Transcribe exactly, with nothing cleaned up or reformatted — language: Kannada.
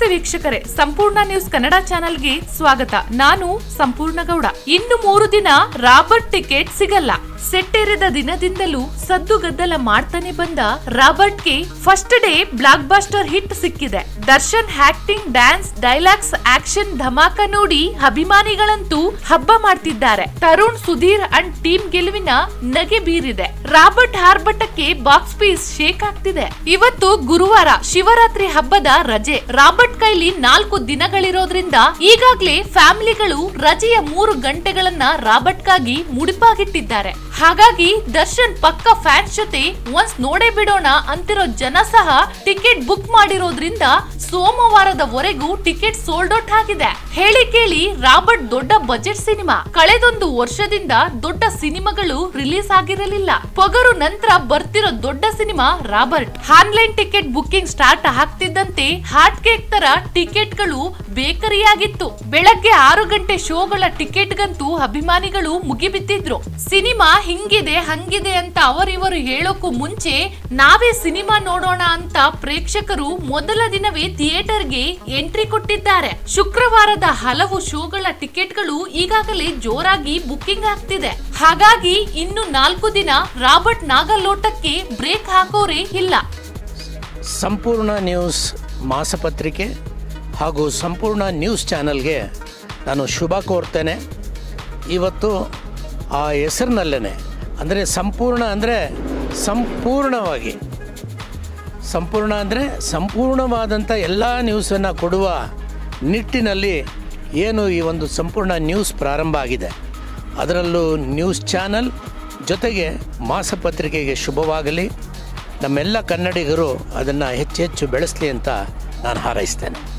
ನಮಸ್ತೆ ವೀಕ್ಷಕರೇ, ಸಂಪೂರ್ಣ ನ್ಯೂಸ್ ಕನ್ನಡ ಚಾನೆಲ್ಗೆ ಸ್ವಾಗತ. ನಾನು ಸಂಪೂರ್ಣ ಗೌಡ. ಇನ್ನು ಮೂರು ದಿನ ರಾಬರ್ಟ್ ಟಿಕೆಟ್ ಸಿಗಲ್ಲ. ಸೆಟ್ಟೇರಿದ ದಿನದಿಂದಲೂ ಸದ್ದುಗದ್ದಲ ಮಾಡ್ತಾನೆ ಬಂದ ರಾಬರ್ಟ್ ಗೆ first day blockbuster hit ಸಿಕ್ಕಿದೆ. Darshan acting, dance, dialogues, action ಧಮಾಕ ನೋಡಿ ಅಭಿಮಾನಿಗಳಂತೂ ಹಬ್ಬ ಮಾಡ್ತಿದ್ದಾರೆ. ತರುಣ್, ಸುಧೀರ್ ಅಂಡ್ ಟೀಮ್ ಗೆಲುವಿನ ನಗೆ ಬೀರಿದೆ. ರಾಬರ್ಟ್ ಆರ್ಭಟಕ್ಕೆ ಬಾಕ್ಸ್ ಪೀಸ್ ಶೇಕ್ ಆಗ್ತಿದೆ. ಇವತ್ತು ಗುರುವಾರ, ಶಿವರಾತ್ರಿ ಹಬ್ಬದ ರಜೆ. ರಾಬರ್ಟ್ ಕೈಲಿ ನಾಲ್ಕು ದಿನಗಳಿರೋದ್ರಿಂದ ಈಗಾಗ್ಲೇ ಫ್ಯಾಮಿಲಿಗಳು ರಜೆಯ ಮೂರು ಗಂಟೆಗಳನ್ನ ರಾಬರ್ಟ್ ಗಾಗಿ ಮುಡಿಪಾಗಿಟ್ಟಿದ್ದಾರೆ. ಹಾಗಾಗಿ ದರ್ಶನ್ ಪಕ್ಕ ಫ್ಯಾನ್ಸ್ ಜೊತೆ ಒನ್ಸ್ ನೋಡೇ ಬಿಡೋಣ ಅಂತಿರೋ ಜನ ಸಹ ಟಿಕೆಟ್ ಬುಕ್ ಮಾಡಿರೋದ್ರಿಂದ ಸೋಮವಾರದವರೆಗೂ ಟಿಕೆಟ್ ಸೋಲ್ಡ್ ಔಟ್ ಆಗಿದೆ. ಹೇಳಿ ಕೇಳಿ ರಾಬರ್ಟ್ ದೊಡ್ಡ ಬಜೆಟ್ ಸಿನಿಮಾ. ಕಳೆದೊಂದು ವರ್ಷದಿಂದ ದೊಡ್ಡ ಸಿನಿಮಾಗಳು ರಿಲೀಸ್ ಆಗಿರಲಿಲ್ಲ. ಪೊಗರು ನಂತರ ಬರ್ತಿರೋ ದೊಡ್ಡ cinema Robert. Online ticket booking start ಆಗ್ತಿದ್ದಂತೆ ಹಾಟ್ ಕೇಕ್ ತರ ಟಿಕೆಟ್ ಗಳು ಬೇಕರಿಯಾಗಿತ್ತು. ಬೆಳಗ್ಗೆ ಆರು ಗಂಟೆ ಶೋಗಳ ಟಿಕೆಟ್ ಗಂತೂ ಅಭಿಮಾನಿಗಳು ಮುಗಿಬಿತ್ತಿದ್ರು. ಸಿನಿಮಾ ಹಿಂಗಿದೆ ಹಂಗಿದೆ ಅಂತ ಅವರಿವರು ಹೇಳೋಕ್ಕೂ ಮುಂಚೆ ನಾವೇ ಸಿನಿಮಾ ನೋಡೋಣ ಅಂತ ಪ್ರೇಕ್ಷಕರು ಮೊದಲ ದಿನವೇ ಥಿಯೇಟರ್ ಗೆ ಎಂಟ್ರಿ ಕೊಟ್ಟಿದ್ದಾರೆ. ಶುಕ್ರವಾರದ ಹಲವು ಶೋಗಳ ಟಿಕೆಟ್ ಗಳು ಈಗಾಗಲೇ ಜೋರಾಗಿ ಬುಕ್ಕಿಂಗ್ ಆಗ್ತಿದೆ. ಹಾಗಾಗಿ ಇನ್ನು ನಾಲ್ಕು ದಿನ ರಾಬರ್ಟ್ ನಾಗಲೋಟಕ್ಕೆ ಬ್ರೇಕ್ ಹಾಕೋರೇ ಇಲ್ಲ. ಸಂಪೂರ್ಣ ನ್ಯೂಸ್ ಮಾಸಪತ್ರಿಕೆ ಹಾಗೂ ಸಂಪೂರ್ಣ ನ್ಯೂಸ್ ಚಾನಲ್ಗೆ ನಾನು ಶುಭ ಕೋರ್ತೇನೆ. ಇವತ್ತು ಆ ಹೆಸರಿನಲ್ಲೇ ಅಂದರೆ ಸಂಪೂರ್ಣ ಅಂದರೆ ಸಂಪೂರ್ಣವಾಗಿ, ಸಂಪೂರ್ಣ ಅಂದರೆ ಸಂಪೂರ್ಣವಾದಂಥ ಎಲ್ಲ ನ್ಯೂಸನ್ನು ಕೊಡುವ ನಿಟ್ಟಿನಲ್ಲಿ ಏನು ಈ ಒಂದು ಸಂಪೂರ್ಣ ನ್ಯೂಸ್ ಪ್ರಾರಂಭ ಆಗಿದೆ, ಅದರಲ್ಲೂ ನ್ಯೂಸ್ ಚಾನಲ್ ಜೊತೆಗೆ ಮಾಸಪತ್ರಿಕೆಗೆ ಶುಭವಾಗಲಿ. ನಮ್ಮೆಲ್ಲ ಕನ್ನಡಿಗರು ಅದನ್ನು ಹೆಚ್ಚು ಹೆಚ್ಚು ಬೆಳೆಸಲಿ ಅಂತ ನಾನು ಹಾರೈಸ್ತೇನೆ.